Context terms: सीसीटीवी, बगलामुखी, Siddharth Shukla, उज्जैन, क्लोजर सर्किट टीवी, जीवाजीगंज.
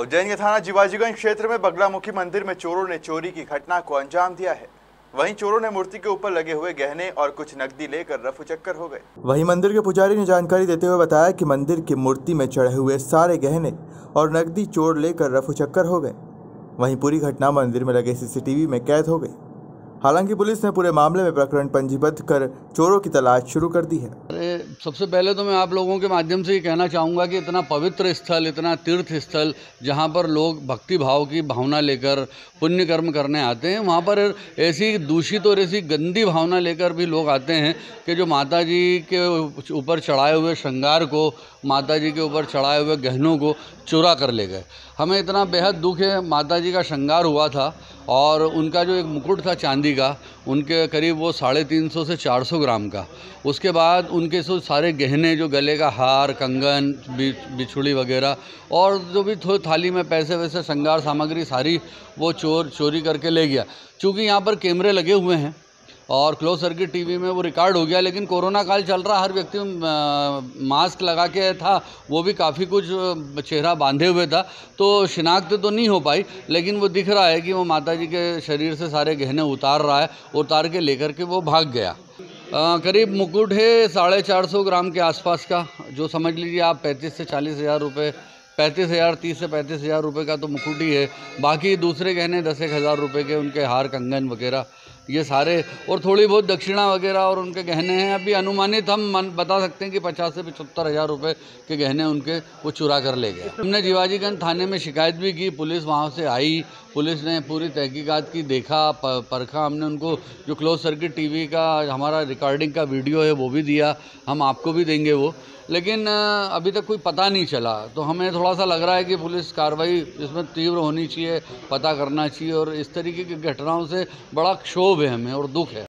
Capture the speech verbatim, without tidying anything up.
उज्जैन के थाना जीवाजीगंज क्षेत्र में बगलामुखी मंदिर में चोरों ने चोरी की घटना को अंजाम दिया है। वहीं चोरों ने मूर्ति के ऊपर लगे हुए गहने और कुछ नकदी लेकर रफू चक्कर हो गए। वहीं मंदिर के पुजारी ने जानकारी देते हुए बताया कि मंदिर की मूर्ति में चढ़े हुए सारे गहने और नकदी चोर लेकर रफू चक्कर हो गए। वहीं पूरी घटना मंदिर में लगे सीसीटीवी में कैद हो गई। हालांकि पुलिस ने पूरे मामले में प्रकरण पंजीबद्ध कर चोरों की तलाश शुरू कर दी है। अरे सबसे पहले तो मैं आप लोगों के माध्यम से ये कहना चाहूँगा कि इतना पवित्र स्थल, इतना तीर्थ स्थल जहाँ पर लोग भक्ति भाव की भावना लेकर पुण्य कर्म करने आते हैं, वहाँ पर ऐसी दूषित और ऐसी गंदी भावना लेकर भी लोग आते हैं कि जो माता जी के ऊपर चढ़ाए हुए श्रृंगार को, माता जी के ऊपर चढ़ाए हुए गहनों को चुरा कर ले गए। हमें इतना बेहद दुख है। माता जी का श्रृंगार हुआ था और उनका जो एक मुकुट था चांदी का, उनके करीब वो साढ़े तीन सौ से चार सौ ग्राम का, उसके बाद उनके सो सारे गहने जो गले का हार, कंगन, बिछुड़ी वगैरह और जो भी थोड़ी थाली में पैसे वैसे श्रृंगार सामग्री सारी वो चोर चोरी करके ले गया। चूँकि यहाँ पर कैमरे लगे हुए हैं और क्लोजर सर्किट टीवी में वो रिकॉर्ड हो गया, लेकिन कोरोना काल चल रहा, हर व्यक्ति मास्क लगा के था, वो भी काफ़ी कुछ चेहरा बांधे हुए था, तो शिनाख्त तो नहीं हो पाई, लेकिन वो दिख रहा है कि वो माता जी के शरीर से सारे गहने उतार रहा है, उतार के लेकर के वो भाग गया। आ, करीब मुकुट है साढ़े चार सौ ग्राम के आसपास का, जो समझ लीजिए आप पैंतीस से चालीस हज़ार रुपये पैंतीस हज़ार तीस से पैंतीस हज़ार रुपये का तो मुकुट ही है। बाकी दूसरे गहने दस एक हज़ार रुपये के, उनके हार कंगन वगैरह ये सारे, और थोड़ी बहुत दक्षिणा वगैरह और उनके गहने हैं। अभी अनुमानित हम मन बता सकते हैं कि पचास से पचहत्तर हज़ार रुपये के गहने उनके वो चुरा कर ले गए। हमने जीवाजीगंज थाने में शिकायत भी की, पुलिस वहाँ से आई, पुलिस ने पूरी तहकीकात की, देखा परखा। हमने उनको जो क्लोज सर्किट टीवी का हमारा रिकॉर्डिंग का वीडियो है वो भी दिया, हम आपको भी देंगे वो, लेकिन अभी तक कोई पता नहीं चला। तो हमें थोड़ा सा लग रहा है कि पुलिस कार्रवाई इसमें तीव्र होनी चाहिए, पता करना चाहिए, और इस तरीके की घटनाओं से बड़ा क्षोभ है हमें और दुख है।